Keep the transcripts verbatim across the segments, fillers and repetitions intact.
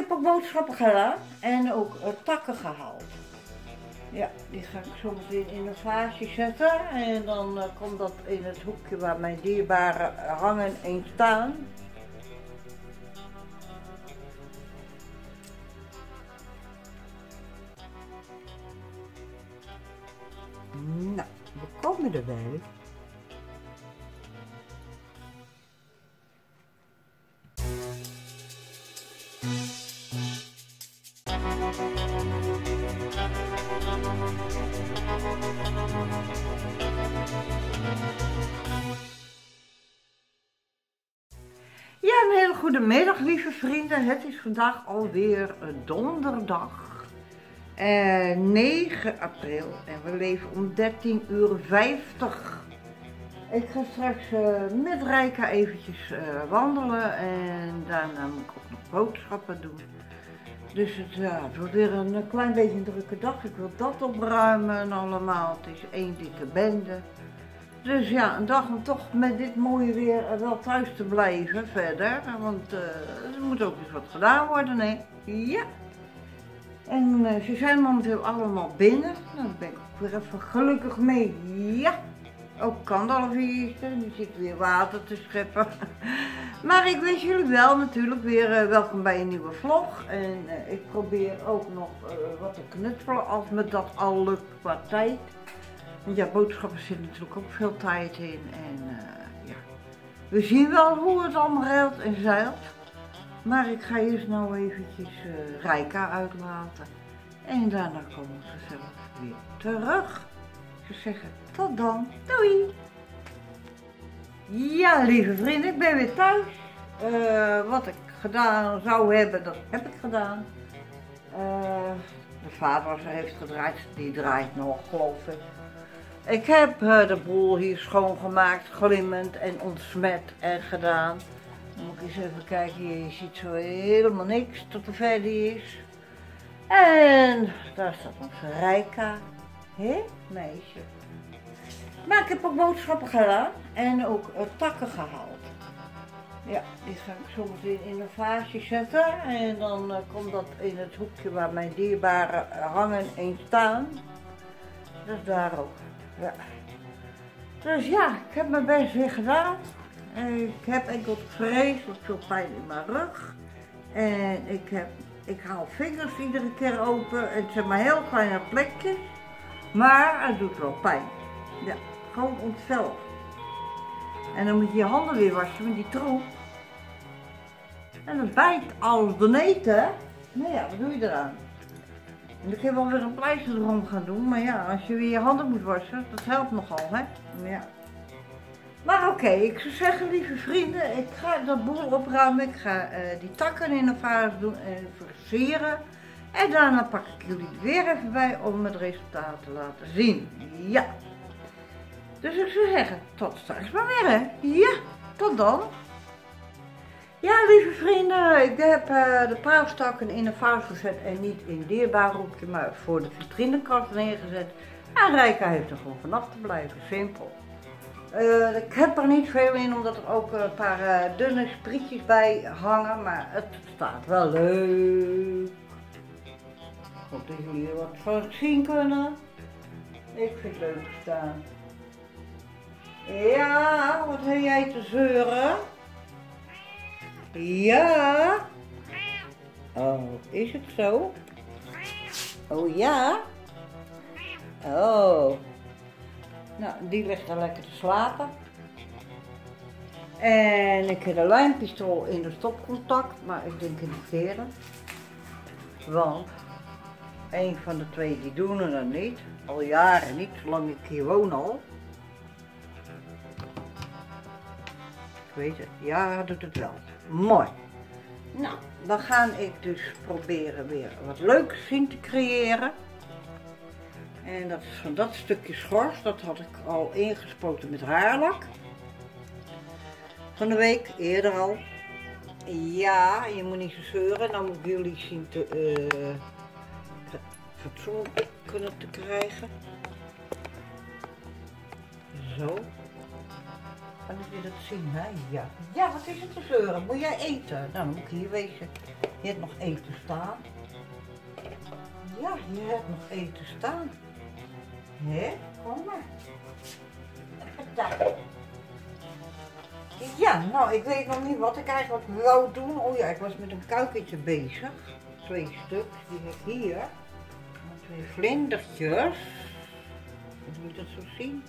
heb ook boodschappen gedaan en ook takken gehaald. Ja, die ga ik zo meteen in een vaasje zetten en dan uh, komt dat in het hoekje waar mijn dierbaren hangen en staan. Nou, we komen erbij. Ja, een hele goede middag, lieve vrienden. Het is vandaag alweer donderdag eh, negen april en we leven om dertien uur vijftig. Ik ga straks eh, met Rijka eventjes eh, wandelen en daarna moet ik ook nog boodschappen doen. Dus het, ja, het wordt weer een klein beetje een drukke dag. Ik wil dat opruimen en allemaal. Het is één dikke bende. Dus ja, een dag om toch met dit mooie weer wel thuis te blijven verder. Want uh, er moet ook iets wat gedaan worden, nee. Ja. En uh, ze zijn momenteel allemaal binnen. Nou, daar ben ik ook weer even gelukkig mee. Ja. Ook Kandalf hier, die zit weer water te scheppen. Maar ik wens jullie wel natuurlijk weer uh, welkom bij een nieuwe vlog. En uh, ik probeer ook nog uh, wat te knutselen als me dat al lukt qua tijd. Want ja, boodschappen zitten natuurlijk ook veel tijd in. En uh, ja, we zien wel hoe het allemaal reilt en zeilt. Maar ik ga eerst nou eventjes uh, Rijka uitlaten. En daarna komen we gezellig weer terug. Ik zou zeggen, tot dan, doei! Ja, lieve vrienden, ik ben weer thuis. Uh, wat ik gedaan zou hebben, dat heb ik gedaan. Uh, de vaatwasser heeft gedraaid, die draait nog, geloof ik. Ik heb uh, de boel hier schoongemaakt, glimmend en ontsmet en gedaan. Dan moet ik eens even kijken, hier, je ziet zo helemaal niks tot de ver die is. En daar staat onze Rijka. Hé, meisje. Maar ik heb ook boodschappen gedaan en ook takken gehaald. Ja, die ga ik zo meteen in een vaasje zetten en dan uh, komt dat in het hoekje waar mijn dierbaren hangen en staan. Dus daar ook. Ja. Dus ja, ik heb mijn best weer gedaan. Ik heb enkel vreselijk veel pijn in mijn rug. En ik, heb, ik haal vingers iedere keer open en het zijn maar heel kleine plekjes. Maar het doet wel pijn. Ja, gewoon ontvel. En dan moet je je handen weer wassen met die troep. En dat bijt als beneden. Nou ja, wat doe je eraan? En ik heb wel weer een pleister erom gaan doen. Maar ja, als je weer je handen moet wassen, dat helpt nogal, hè? Ja. Maar oké, okay, ik zou zeggen, lieve vrienden, ik ga dat boel opruimen. Ik ga uh, die takken in een vaas doen en versieren. En daarna pak ik jullie weer even bij om het resultaat te laten zien. Ja. Dus ik zou zeggen, tot straks maar weer, hè. Ja, tot dan. Ja, lieve vrienden, ik heb uh, de paastakken in een vaas gezet en niet in een dierbaarhoekje, maar voor de vitrinekast neergezet. En Rijka heeft er gewoon vanaf te blijven, simpel. Uh, ik heb er niet veel in, omdat er ook een paar uh, dunne sprietjes bij hangen, maar het staat wel leuk. Ik hoop dat jullie er wat van zien kunnen. Ik vind het leuk staan. Ja, wat heb jij te zeuren? Ja. Oh, is het zo? Oh ja. Oh. Nou, die ligt daar lekker te slapen. En ik heb een lijmpistool in de stopcontact, maar ik denk in de keren. Want een van de twee die doen er dan niet, al jaren niet, zolang ik hier woon al. Ik weet het, ja doet het wel. Mooi. Nou, dan ga ik dus proberen weer wat leuks zien te creëren. En dat is van dat stukje schors, dat had ik al ingespoten met haarlak. Van de week, eerder al. Ja, je moet niet zo zeuren, dan moet ik jullie zien te... Uh, fatsoen kunnen te krijgen. Zo. Kan jullie dat zien, hè? Ja. Ja, wat is het te zeuren? Moet jij eten? Nou, dan moet ik hier wezen. Je hebt nog één te staan. Ja, je hebt nog één te staan. Hé, kom maar. Even daar. Ja, nou, ik weet nog niet wat ik eigenlijk wou doen. Oh ja, ik was met een kuikentje bezig. Twee stuks, die heb ik hier. En twee vlindertjes. Moet je dat zo zien?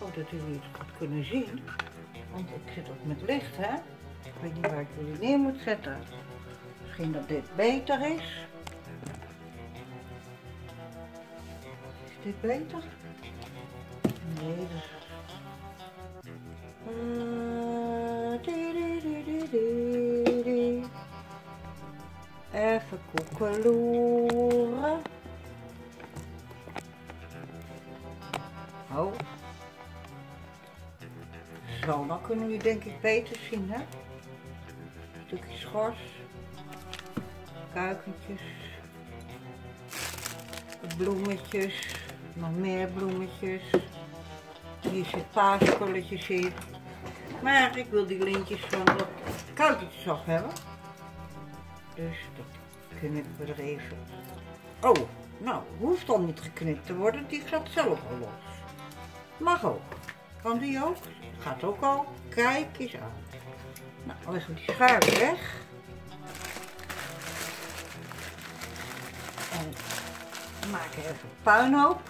Oh, dat jullie het goed kunnen zien. Want ik zit ook met licht, hè. Ik weet niet waar ik jullie neer moet zetten. Misschien dat dit beter is. Is dit beter? Nee, dat is... Even koekeloeren. Oh. Zo, dan kunnen jullie denk ik beter zien, hè? Stukjes schors. Kuikentjes. Bloemetjes. Nog meer bloemetjes. Hier zit paaskulletjes in. Maar ik wil die lintjes van dat kuikentjes af hebben. Dus dat knippen we er even. Oh, nou, hoeft al niet geknipt te worden. Die gaat zelf al los. Mag ook. Kan die ook? Gaat ook al. Kijk eens aan. Nou, leggen we die schuif weg. En we maken even een puinhoop.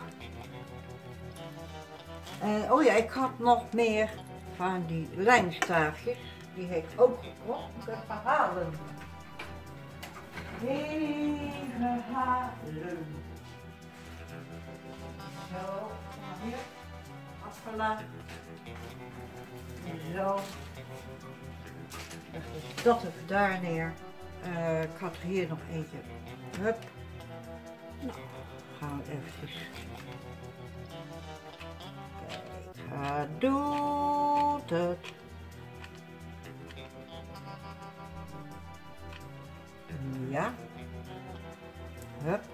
En, oh ja, ik had nog meer van die lijnstaafjes. Die heb ik ook gekocht. Ik heb verhalen. Even halen. Zo, hier. Afgelaat. En zo. Dat even daar neer. Uh, ik had er hier nog eentje. Hup. Nou, gaan we eventjes. Kijk, hij doet het. Ja. Hup.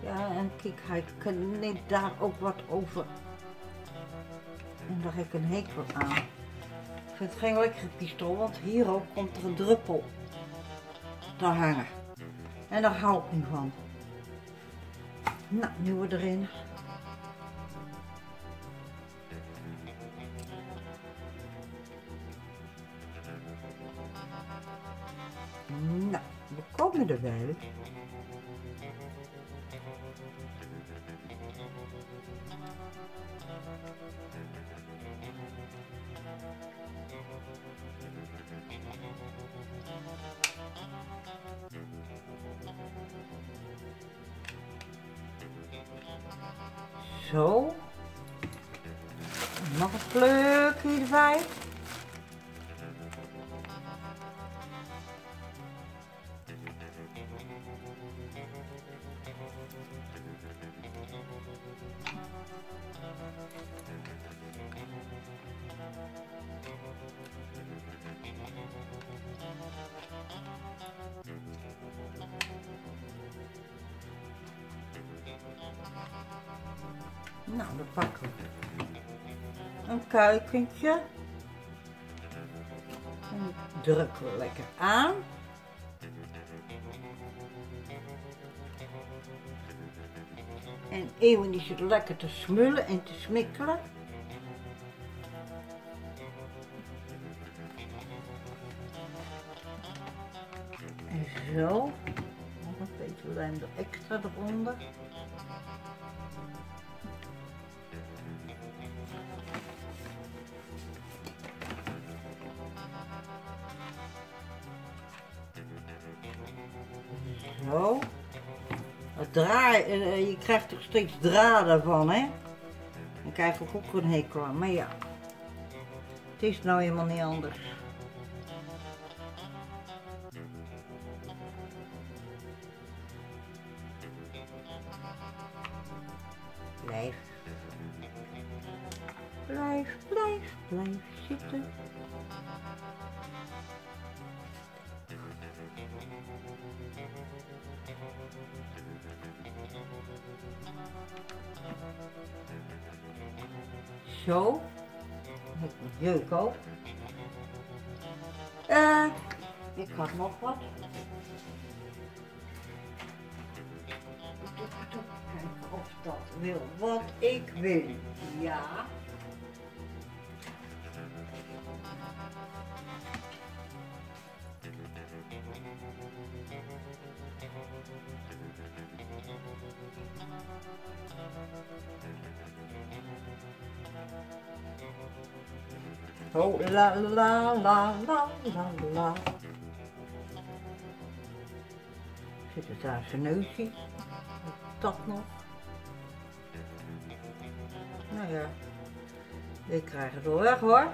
Ja, en kijk, hij knipt daar ook wat over. En daar heb ik een hekel aan. Ik vind het geen lekkere pistool, want hier ook komt er een druppel te hangen. En daar hou ik niet van. Nou, nu we erin. Nou, we komen erbij. Zo. Nog een kleurtje erbij. Nou, dan pakken we een kuikentje en drukken we lekker aan. En Ewen die zit lekker te smullen en te smikkelen. En zo, nog een beetje lijm er extra eronder. Zo. Het draai, je krijgt er steeds draden van, hè? Dan krijg ik ook een hekel aan, maar ja. Het is nou helemaal niet anders. Blijf. Blijf, blijf, blijf zitten. Thank you. Zo. Jeuk ook. Uh, ik had nog wat. Ik ga toch kijken of dat wil wat ik wil. Ja. Oh, la la la la la la. Zit het daar zijn neusje? Dat nog? Nou ja, ik krijg het wel weg hoor.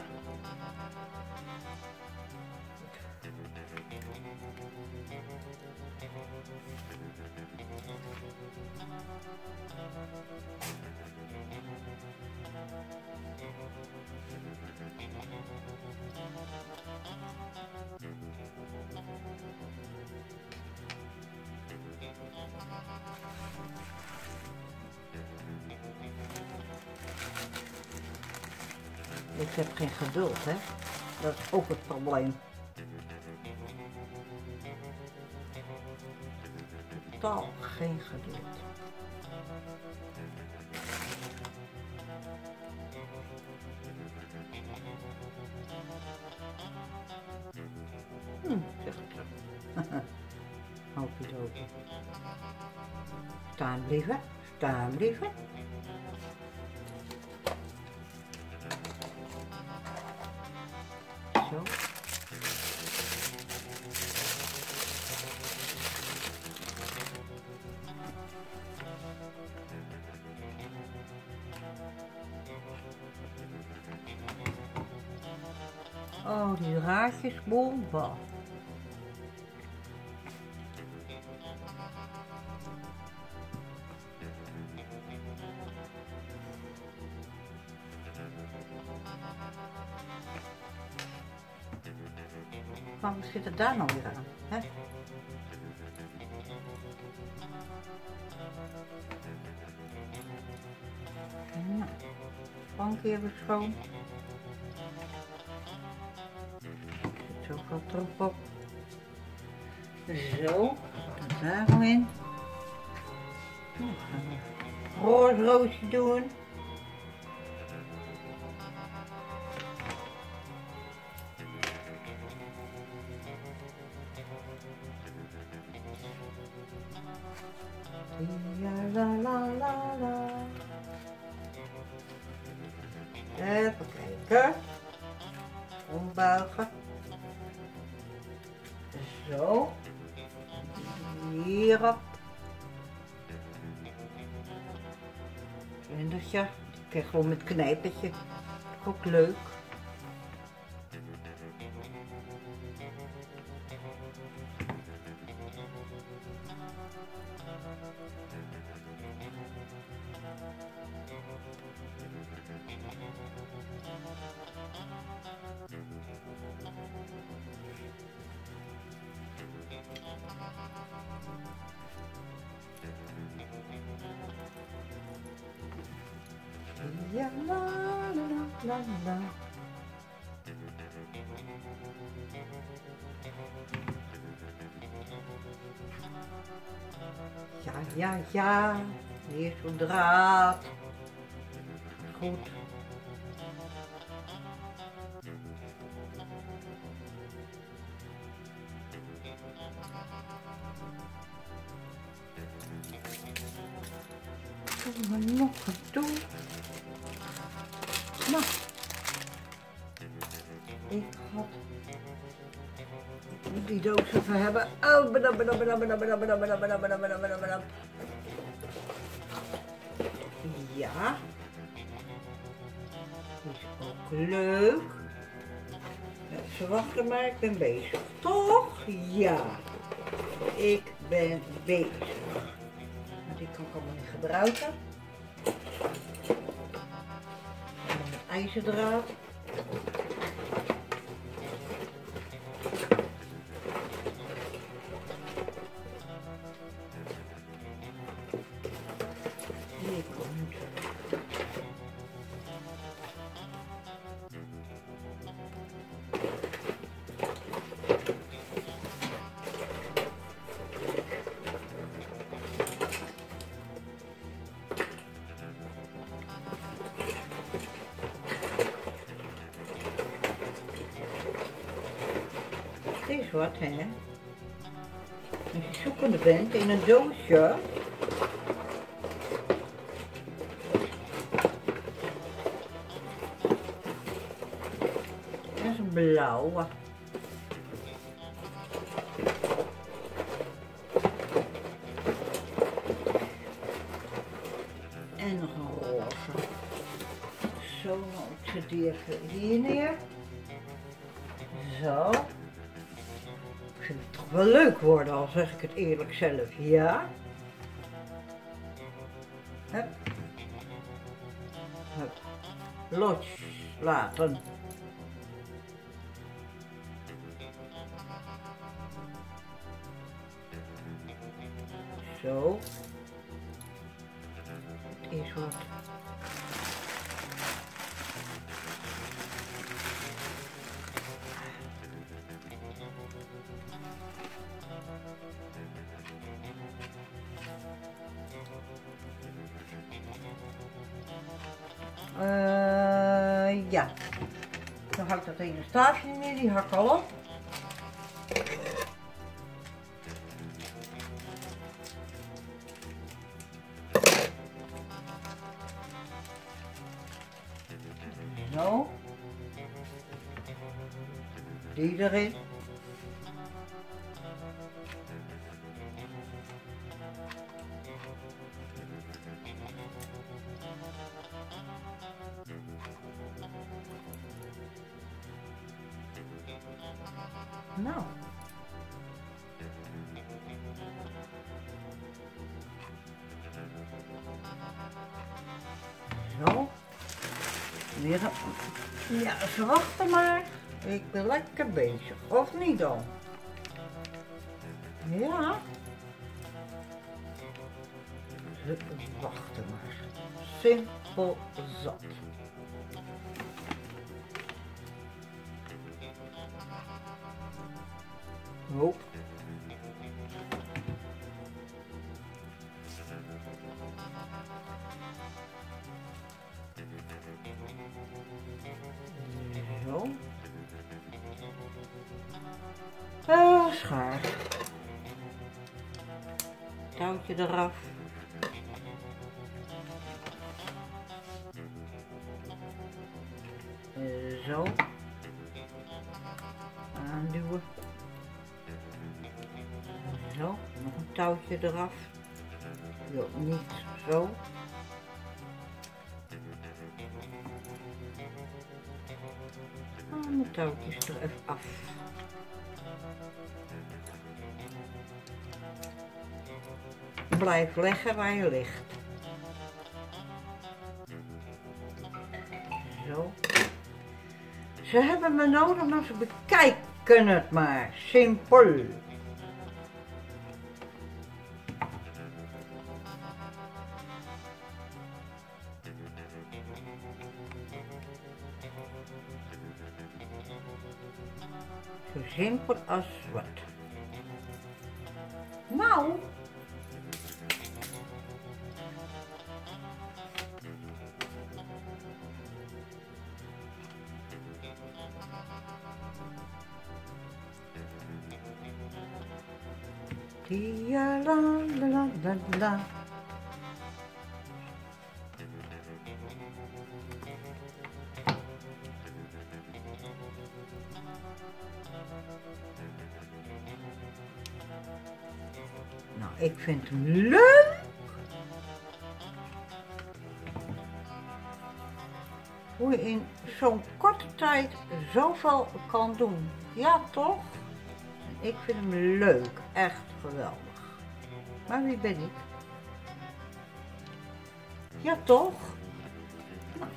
Ik heb geen geduld, hè. Dat is ook het probleem. Totaal geen geduld. Hm, zeg ik zo. Houd je dood. Staan blijven, staan blijven. Zo. Oh, die raadjes, bomba. Maar hoe zit het daar nou weer aan? Hè? Nou, bankje hebben schoon. Er zit ook wat troep op. Zo, dat daar gewoon in. Nou, gaan we een roze roosje doen. Ja, la la la la. Even kijken. Ombuigen. Zo. Hierop. Vindertje. Ik krijg gewoon met knijpertje. Ook leuk. Ja, la la la la. Ja, ja, ja. Hier zo'n draad. Goed. Kom maar nog een toe. Nou, ik had, ik moet die doos even hebben. Oh, badam, badam, badam, badam, badam, badam, badam, badam, badam, badam. Ja, die is ook leuk. Ze wachten maar, ik ben bezig. Toch? Ja, ik ben bezig. Maar die kan ik allemaal niet gebruiken. IJzerdraad. Hier komt. is wat, hè. Als je zoekende bent in een doosje. Dat is een blauwe. En nog een roze. Zo, nou, ik zet die even hier neer. Zo. Ik vind het toch wel leuk worden, al zeg ik het eerlijk zelf. Ja. Hup. Hup. Los laten. Zo. Het is wat. Uh, ja, dan hak ik dat ene staafje niet meer, die hak al op. Zo. Die erin. Nou. Zo. Weer een... Ja, ze wachten maar. Ik ben lekker bezig. Of niet dan? Ja. Ze wachten maar. Simpel zat. Hoop. Zo. Uh, schaar. Touwtje eraf. Uh, zo. Aanduwen. Zo, nog een touwtje eraf. Wil niet zo. En de touwtjes er even af. Blijf leggen waar je ligt. Zo. Ze hebben me nodig, maar ze bekijken het maar. Simpel. Zo simpel als wat. Nou. Tia la la la la. Nou, ik vind hem leuk. Hoe je in zo'n korte tijd zoveel kan doen. Ja, toch? Ik vind hem leuk. Echt geweldig. Maar wie ben ik? Ja, toch? Nou.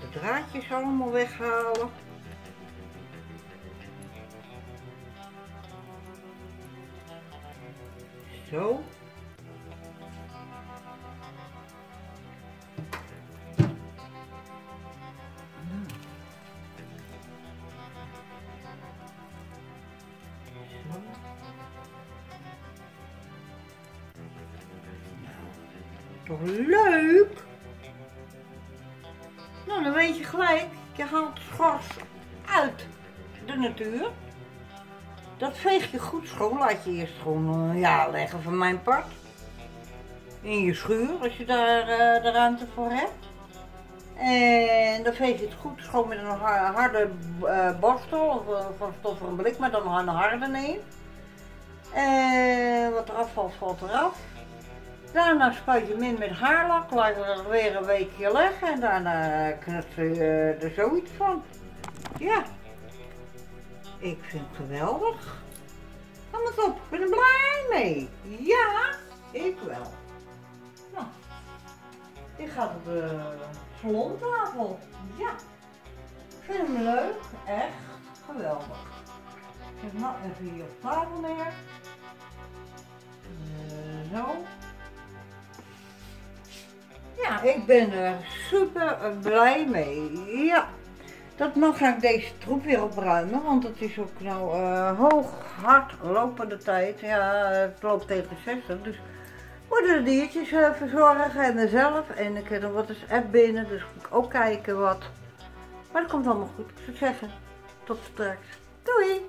De draadjes allemaal weghalen. Zo. Nou. Zo. Toch leuk? Nou, dan weet je gelijk, je haalt schors uit de natuur. Dat veeg je goed schoon, laat je eerst gewoon uh, ja, leggen van mijn part. In je schuur, als je daar uh, de ruimte voor hebt. En dan veeg je het goed schoon met een harde uh, borstel of uh, van stof voor een blik, maar dan een harde neem. En wat eraf valt, valt eraf. Daarna spuit je hem in met haarlak, laat je er weer een weekje leggen en daarna knutsel je er zoiets van. Ja, ik vind het geweldig. Kom het op, ik ben er blij mee. Ja, ik wel. Nou, dit gaat op de salontafel. Ja, ik vind hem leuk, echt geweldig. Ik heb hem nou even hier op tafel neer. Uh, zo. Ja, ik ben er super blij mee. Ja, dat nog ga ik deze troep weer opruimen, want het is ook nou uh, hoog, hard lopende tijd. Ja, het loopt tegen zestig, dus moeten de diertjes uh, verzorgen en mezelf. En ik heb nog wat eens app binnen, dus moet ik ook kijken wat. Maar dat komt allemaal goed, ik zou zeggen. Tot straks. Doei!